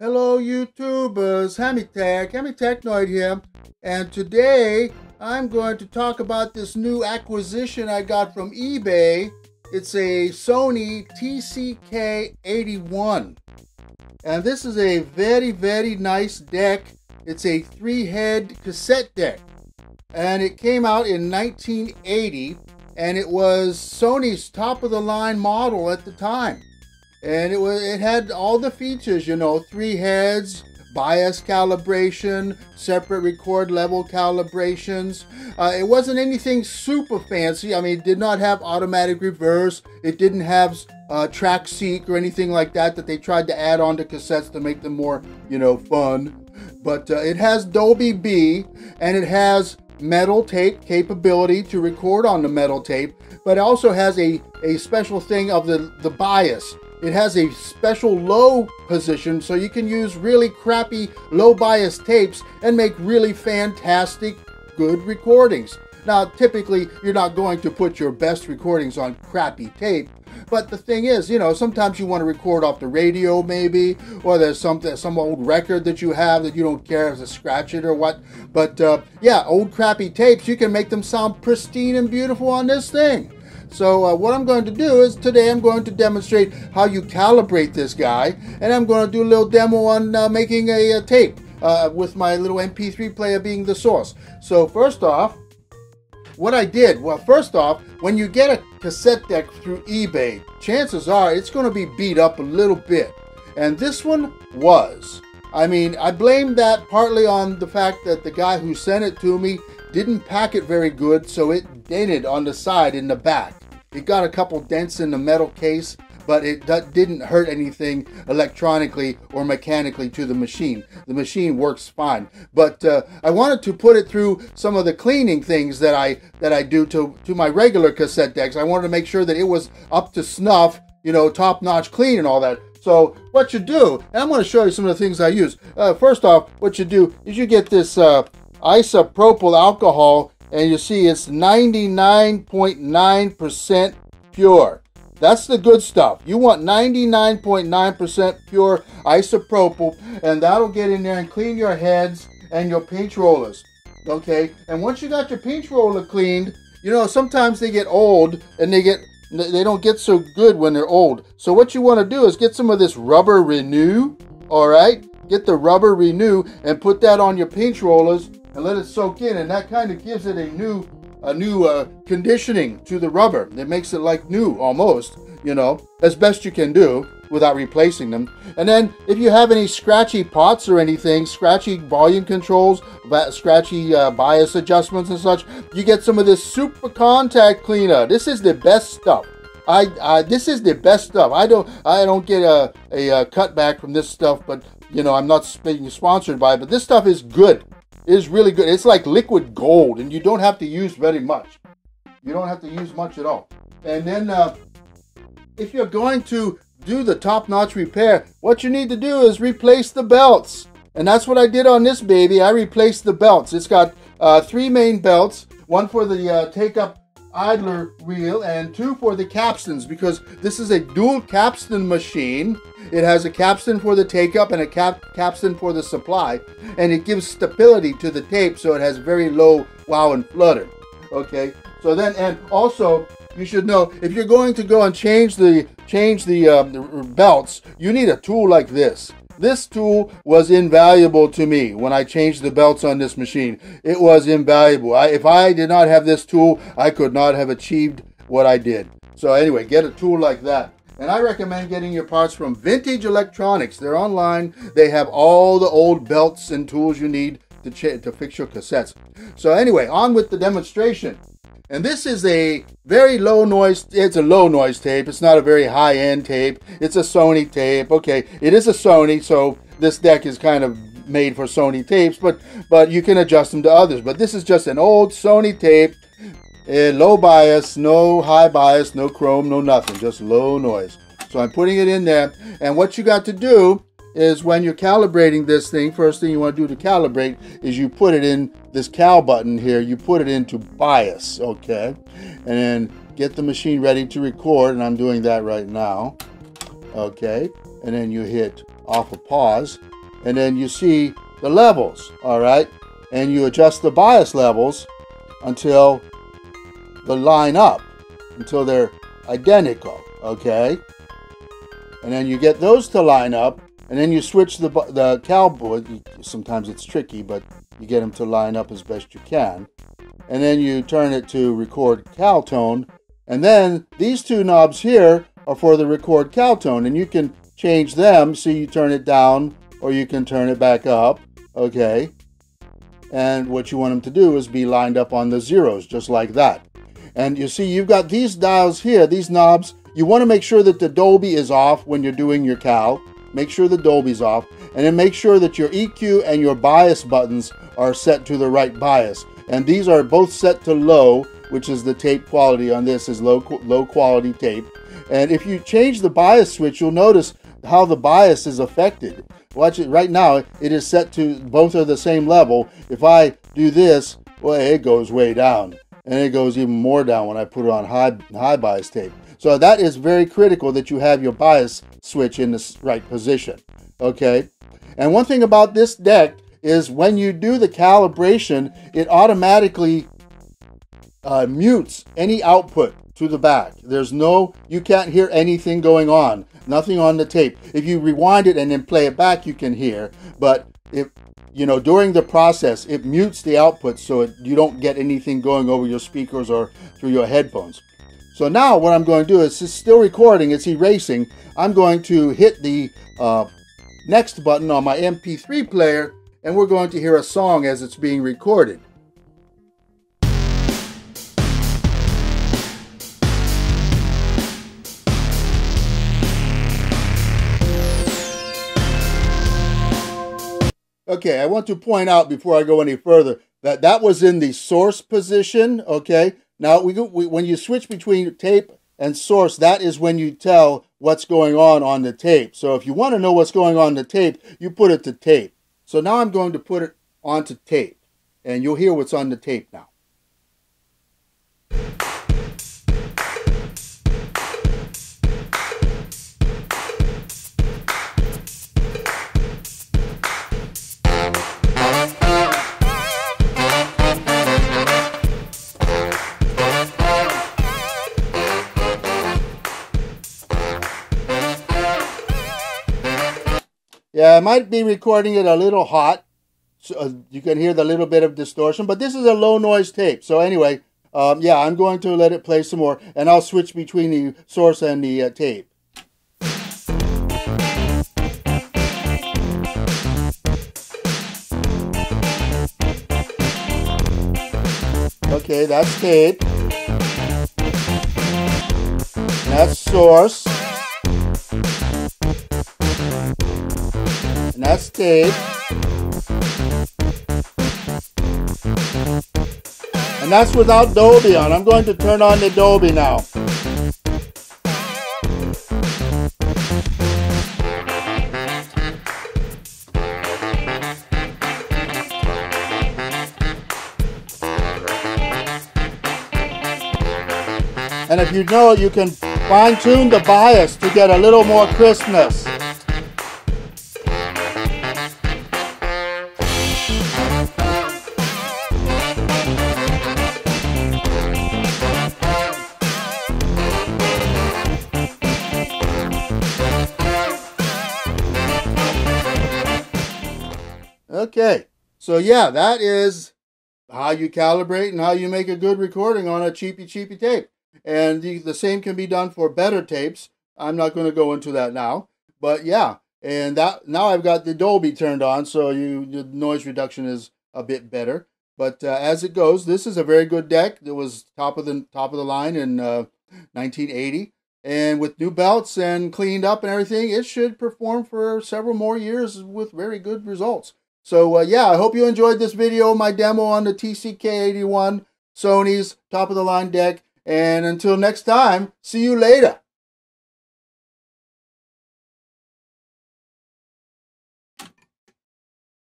Hello YouTubers, Hammy Technoid here, and today I'm going to talk about this new acquisition I got from eBay. It's a Sony TC-K81, and this is a very, very nice deck. It's a three-head cassette deck, and it came out in 1980, and it was Sony's top-of-the-line model at the time. And it had all the features, you know, three heads, bias calibration, separate record level calibrations. It wasn't anything super fancy. I mean, it did not have automatic reverse. It didn't have track seek or anything like that they tried to add on to cassettes to make them more, you know, fun. But it has Dolby B, and it has metal tape capability to record on the metal tape. But it also has a special thing of the bias. It has a special low position, so you can use really crappy low bias tapes and make really fantastic good recordings. Now, typically, you're not going to put your best recordings on crappy tape, but the thing is, you know, sometimes you want to record off the radio maybe, or there's some old record that you have that you don't care if to scratch it or what, but yeah, old crappy tapes, you can make them sound pristine and beautiful on this thing. So what I'm going to do is today I'm going to demonstrate how you calibrate this guy, and I'm going to do a little demo on making a tape with my little MP3 player being the source. So first off, what I did, well, first off, when you get a cassette deck through eBay, chances are it's going to be beat up a little bit, and this one was. I mean, I blame that partly on the fact that the guy who sent it to me didn't pack it very good, so it dented on the side in the back. It got a couple dents in the metal case, but it didn't hurt anything electronically or mechanically to the machine. The machine works fine. But I wanted to put it through some of the cleaning things that I do to my regular cassette decks. I wanted to make sure that it was up to snuff, you know, top-notch clean and all that. So what you do, and I'm going to show you some of the things I use. First off, what you do is you get this isopropyl alcohol, and you see it's 99.9% pure. That's the good stuff. You want 99.9% pure isopropyl, and that'll get in there and clean your heads and your pinch rollers. Okay, and once you got your pinch roller cleaned, you know, sometimes they get old and they don't get so good when they're old. So what you want to do is get some of this rubber renew, all right? Get the rubber renew and put that on your pinch rollers and let it soak in, and that kind of gives it a new conditioning to the rubber. It makes it like new almost, you know, as best you can do without replacing them. And then if you have any scratchy pots or anything, scratchy volume controls, scratchy bias adjustments and such, you get some of this super contact cleaner. This is the best stuff. This is the best stuff. I don't get a cutback from this stuff, but you know, I'm not being sponsored by it, but this stuff is good. It is really good. It's like liquid gold, and you don't have to use very much. You don't have to use much at all. And then if you're going to do the top-notch repair, what you need to do is replace the belts. And that's what I did on this baby. I replaced the belts. It's got three main belts, one for the take-up idler reel and two for the capstans, because this is a dual capstan machine. It has a capstan for the take up and a capstan for the supply, and it gives stability to the tape, so it has very low wow and flutter. Okay, so then, and also you should know, if you're going to go and change the belts, you need a tool like this. This tool was invaluable to me when I changed the belts on this machine. It was invaluable. If I did not have this tool, I could not have achieved what I did. So anyway, get a tool like that. And I recommend getting your parts from Vintage Electronics. They're online. They have all the old belts and tools you need to fix your cassettes. So anyway, on with the demonstration. And this is a very low noise, it's a low noise tape. It's not a very high-end tape. It's a Sony tape. Okay, it is a Sony, so this deck is kind of made for Sony tapes, but you can adjust them to others. But this is just an old Sony tape, low bias, no high bias, no chrome, no nothing, just low noise. So I'm putting it in there, and what you got to do is when you're calibrating this thing, first thing you want to do to calibrate is you put it in this cal button here, you put it into bias, okay? And then get the machine ready to record, and I'm doing that right now, okay? and then you hit off of pause, and then you see the levels, all right? And you adjust the bias levels until they line up, until they're identical, okay? And then you get those to line up, and then you switch the cowboy. Sometimes it's tricky, but you get them to line up as best you can. And then you turn it to record cow tone. And then these two knobs here are for the record cow tone, and you can change them, so you turn it down or you can turn it back up, okay? And what you want them to do is be lined up on the zeros, just like that. And you see, you've got these dials here, these knobs. You want to make sure that the Dolby is off when you're doing your cow. Make sure the Dolby's off, and then make sure that your EQ and your bias buttons are set to the right bias. And these are both set to low, which is the tape quality on this is low quality tape. And if you change the bias switch, you'll notice how the bias is affected. Watch it right now, it is set to both are the same level. If I do this, well, it goes way down, and it goes even more down when I put it on high bias tape. So that is very critical that you have your bias switch in the right position, okay? And one thing about this deck is when you do the calibration, it automatically mutes any output to the back. There's no, you can't hear anything going on, nothing on the tape. If you rewind it and then play it back, you can hear, but if, you know, during the process, it mutes the output so you don't get anything going over your speakers or through your headphones. So now what I'm going to do is, it's still recording, it's erasing. I'm going to hit the next button on my MP3 player, and we're going to hear a song as it's being recorded. Okay, I want to point out before I go any further that that was in the source position, okay? Now, when you switch between tape and source, that is when you tell what's going on the tape. So if you want to know what's going on the tape, you put it to tape. So now I'm going to put it onto tape, and you'll hear what's on the tape now. Yeah, I might be recording it a little hot, so you can hear the little bit of distortion, but this is a low noise tape. So anyway, yeah, I'm going to let it play some more, and I'll switch between the source and the tape. Okay, that's tape. That's source. And that's tape. And that's without Dolby on. I'm going to turn on the Dolby now. And if you know it, you can fine-tune the bias to get a little more crispness. Okay, so yeah, that is how you calibrate and how you make a good recording on a cheapy tape. And the same can be done for better tapes. I'm not going to go into that now, but yeah. And that, now I've got the Dolby turned on, so the noise reduction is a bit better. But as it goes, this is a very good deck. It was top of the line in 1980. And with new belts and cleaned up and everything, it should perform for several more years with very good results. So yeah, I hope you enjoyed this video, my demo on the TC-K81, Sony's top-of-the-line deck. And until next time, see you later.